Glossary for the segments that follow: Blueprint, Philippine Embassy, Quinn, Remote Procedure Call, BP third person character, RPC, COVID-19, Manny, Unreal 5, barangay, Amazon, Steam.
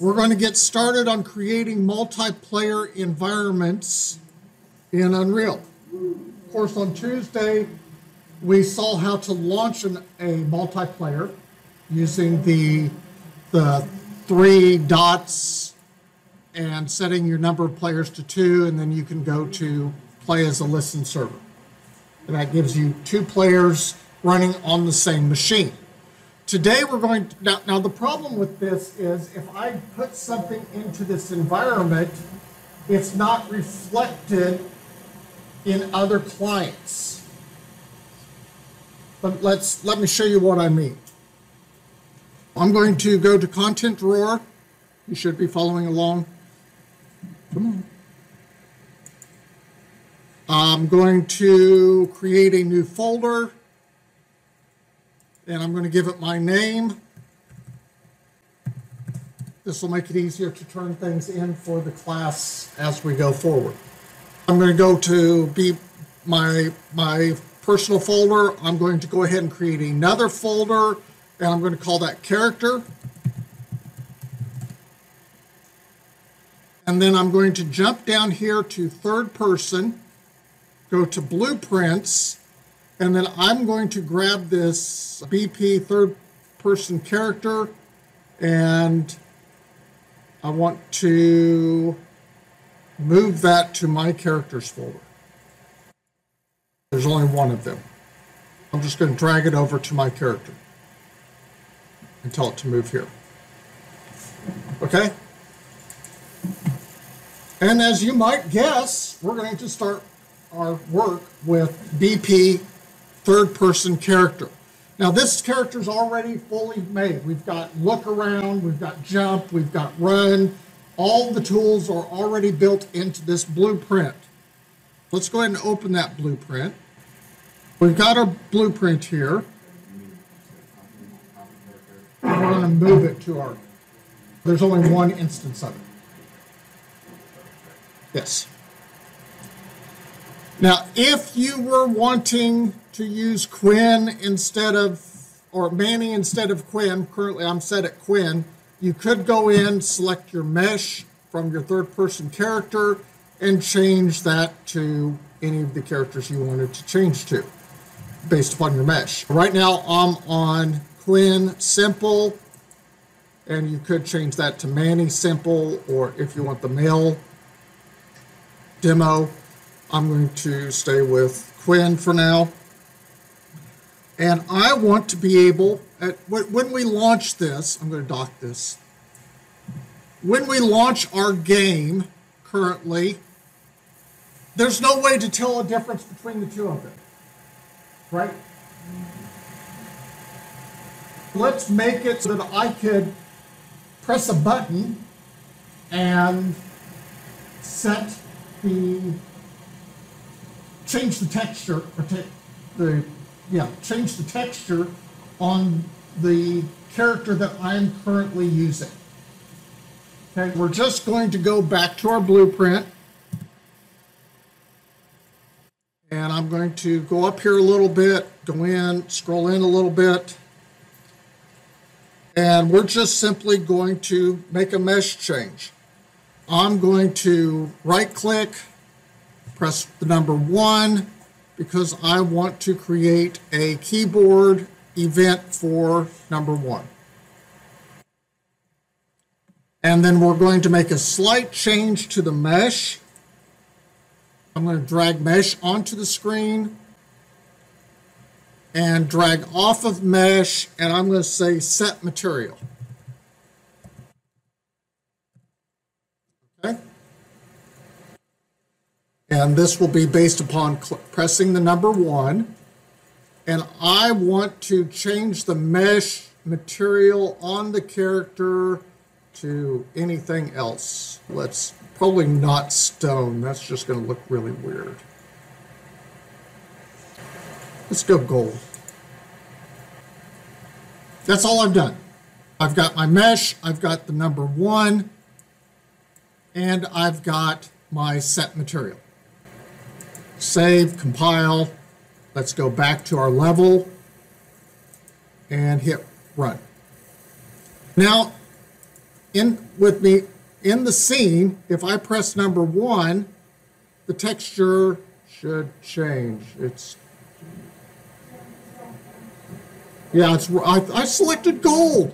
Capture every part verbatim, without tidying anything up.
We're going to get started on creating multiplayer environments in Unreal. Of course, on Tuesday, we saw how to launch an, a multiplayer using the, the three dots and setting your number of players to two, and then you can go to play as a listen server. And that gives you two players running on the same machine. Today we're going to, now, now the problem with this is if I put something into this environment, it's not reflected in other clients. But let's, let me show you what I mean. I'm going to go to Content Drawer. You should be following along. Come on. I'm going to create a new folder. And I'm going to give it my name. This will make it easier to turn things in for the class as we go forward. I'm going to go to be my, my personal folder. I'm going to go ahead and create another folder, and I'm going to call that character. And then I'm going to jump down here to third person, go to blueprints, and then I'm going to grab this B P third person character, and I want to move that to my characters folder. There's only one of them. I'm just going to drag it over to my character and tell it to move here. Okay? And as you might guess, we're going to start our work with B P third-person character. Now this character is already fully made. We've got look around, we've got jump, we've got run. All the tools are already built into this blueprint. Let's go ahead and open that blueprint. We've got our blueprint here. We're going to move it to our, there's only one instance of it. Yes. Now, if you were wanting to use Quinn instead of, or Manny instead of Quinn, currently I'm set at Quinn, you could go in, select your mesh from your third-person character, and change that to any of the characters you wanted to change to, based upon your mesh. Right now, I'm on Quinn Simple, and you could change that to Manny Simple, or if you want the male demo, I'm going to stay with Quinn for now. And I want to be able, at, when we launch this, I'm going to dock this. When we launch our game currently, there's no way to tell a difference between the two of them, right? Let's make it so that I could press a button and set the change the texture, or te the, yeah, change the texture on the character that I'm currently using. Okay, we're just going to go back to our blueprint. And I'm going to go up here a little bit, go in, scroll in a little bit. And we're just simply going to make a mesh change. I'm going to right click, press the number one, because I want to create a keyboard event for number one. And then we're going to make a slight change to the mesh. I'm going to drag mesh onto the screen and drag off of mesh, and I'm going to say set material. Okay. And this will be based upon pressing the number one. And I want to change the mesh material on the character to anything else. Let's probably not stone. That's just going to look really weird. Let's go gold. That's all I've done. I've got my mesh. I've got the number one. And I've got my set material. Save, compile, let's go back to our level and hit run. Now, in with me in the scene, if I press number one, the texture should change. It's yeah, it's I, I selected gold.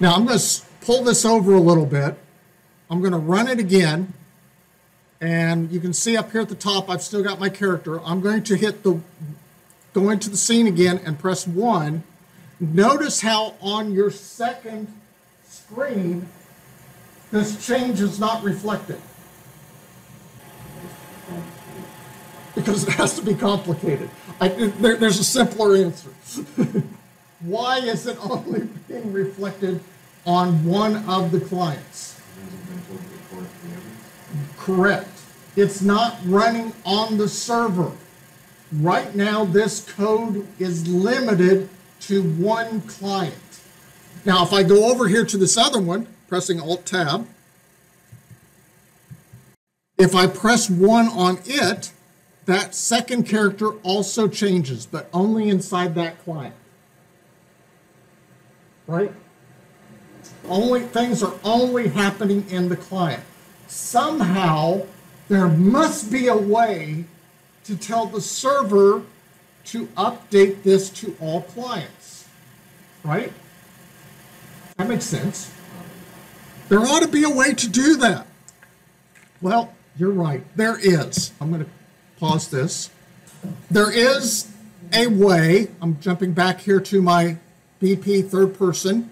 Now I'm going to pull this over a little bit. I'm going to run it again. And you can see up here at the top, I've still got my character. I'm going to hit the, go into the scene again and press one. Notice how on your second screen, this change is not reflected. Because it has to be complicated. I, there, there's a simpler answer. Why is it only being reflected on one of the clients? Correct. It's not running on the server. Right now, this code is limited to one client. Now, if I go over here to this other one, pressing Alt-Tab, if I press one on it, that second character also changes, but only inside that client. Right? Only things are only happening in the client. Somehow, there must be a way to tell the server to update this to all clients, right? That makes sense. There ought to be a way to do that. Well, you're right. There is. I'm going to pause this. There is a way. I'm jumping back here to my B P third person.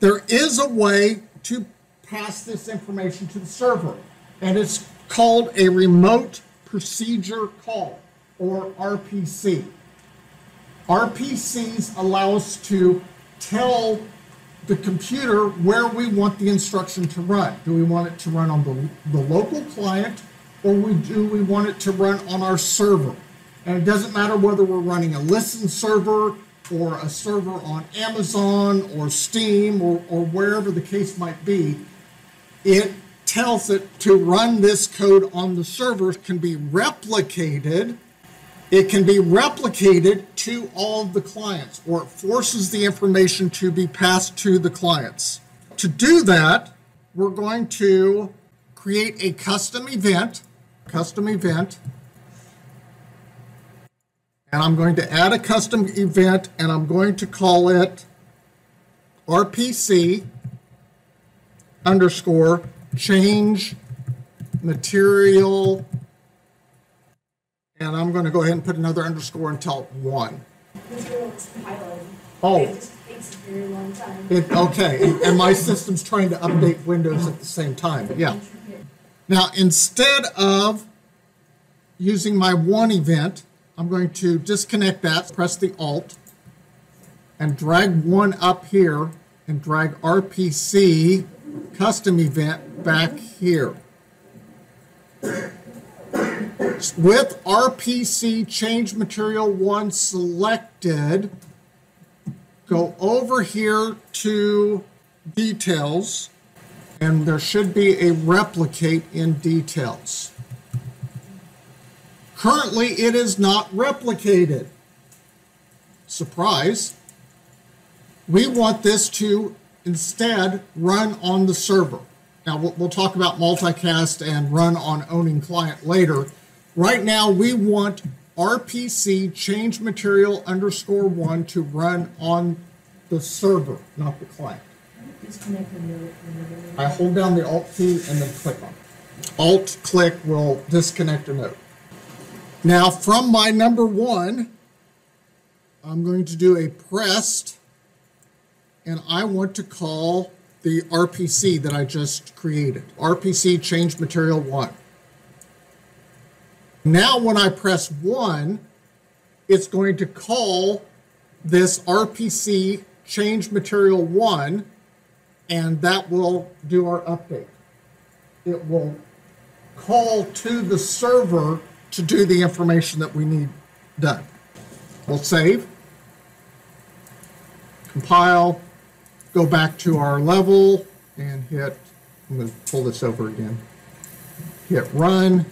There is a way to pass this information to the server, and it's called a remote procedure call, or R P C. R P Cs allow us to tell the computer where we want the instruction to run. Do we want it to run on the, the local client, or we do we want it to run on our server? And it doesn't matter whether we're running a listen server or a server on Amazon or Steam or, or wherever the case might be. It tells it to run this code on the server. It can be replicated. It can be replicated to all of the clients, or it forces the information to be passed to the clients. To do that, we're going to create a custom event, custom event, and I'm going to add a custom event, and I'm going to call it R P C underscore change material, and I'm going to go ahead and put another underscore and tell one. Oh, it takes a very long time. It, okay, and my system's trying to update Windows at the same time. Yeah. Now, instead of using my one event, I'm going to disconnect that, press the Alt, and drag one up here, and drag R P C custom event back here. With R P C change material one selected, go over here to details, and there should be a replicate in details. Currently, it is not replicated. Surprise. We want this to instead run on the server. Now, we'll, we'll talk about multicast and run on owning client later. Right now, we want R P C change material underscore one to run on the server, not the client. I hold down the Alt key and then click on it. Alt click will disconnect a node. Now, from my number one, I'm going to do a pressed, and I want to call the R P C that I just created, R P C change material one. Now, when I press one, it's going to call this R P C change material one, and that will do our update. It will call to the server to do the information that we need done. We'll save, compile, go back to our level, and hit, I'm going to pull this over again, hit run,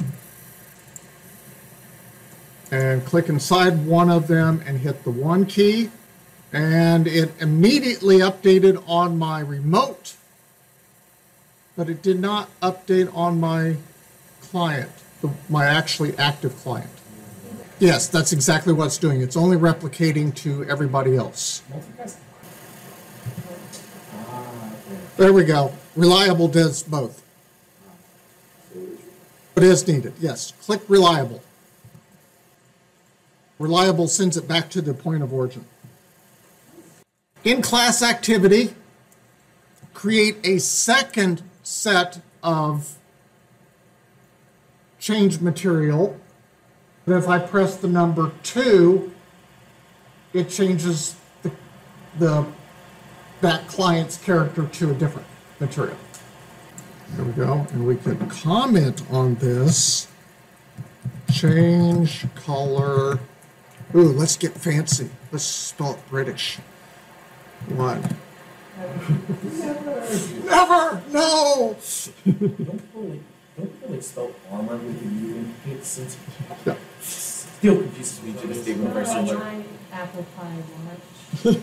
and click inside one of them and hit the one key, and it immediately updated on my remote, but it did not update on my client, the, my actually active client. Yes, that's exactly what it's doing. It's only replicating to everybody else. There we go. Reliable does both. But as needed, yes. Click Reliable. Reliable sends it back to the point of origin. In class activity, create a second set of change material. But if I press the number two, it changes the, the that client's character to a different material. There we go. And we can comment on this. Change color. Ooh, let's get fancy. Let's spell it British. One. Never. Never. No. Don't really, don't really spell armor with the U in it, since it still confuses me to this day when I see it. Apple pie watch.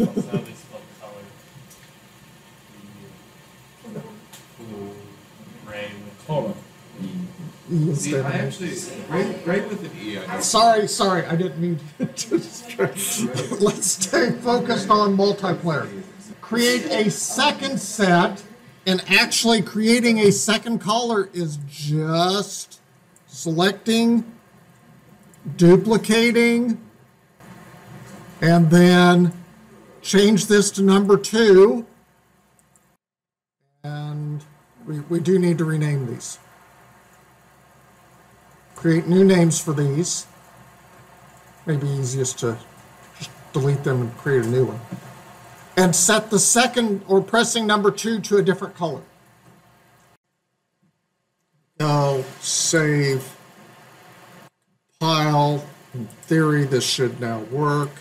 Hold on. See, I actually, right, right with an E. I sorry, sorry, I didn't mean to distract. Let's stay focused on multiplayer. Create a second set, and actually creating a second caller is just selecting, duplicating, and then change this to number two. And we, we do need to rename these. Create new names for these. Maybe easiest to just delete them and create a new one. And set the second or pressing number two to a different color. Now save, compile. In theory, this should now work.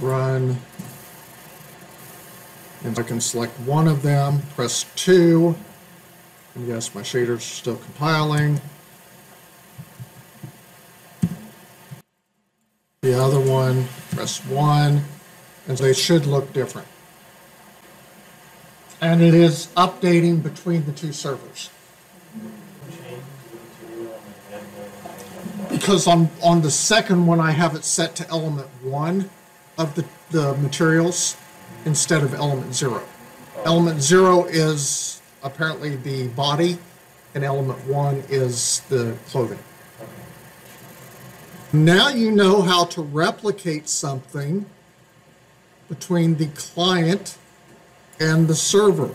Run. And I can select one of them, press two, and yes, my shaders are still compiling. The other one, press one, and they should look different. And it is updating between the two servers. Because on, on the second one, I have it set to element one of the, the materials, instead of element zero. Element zero is apparently the body, and element one is the clothing. Okay. Now you know how to replicate something between the client and the server.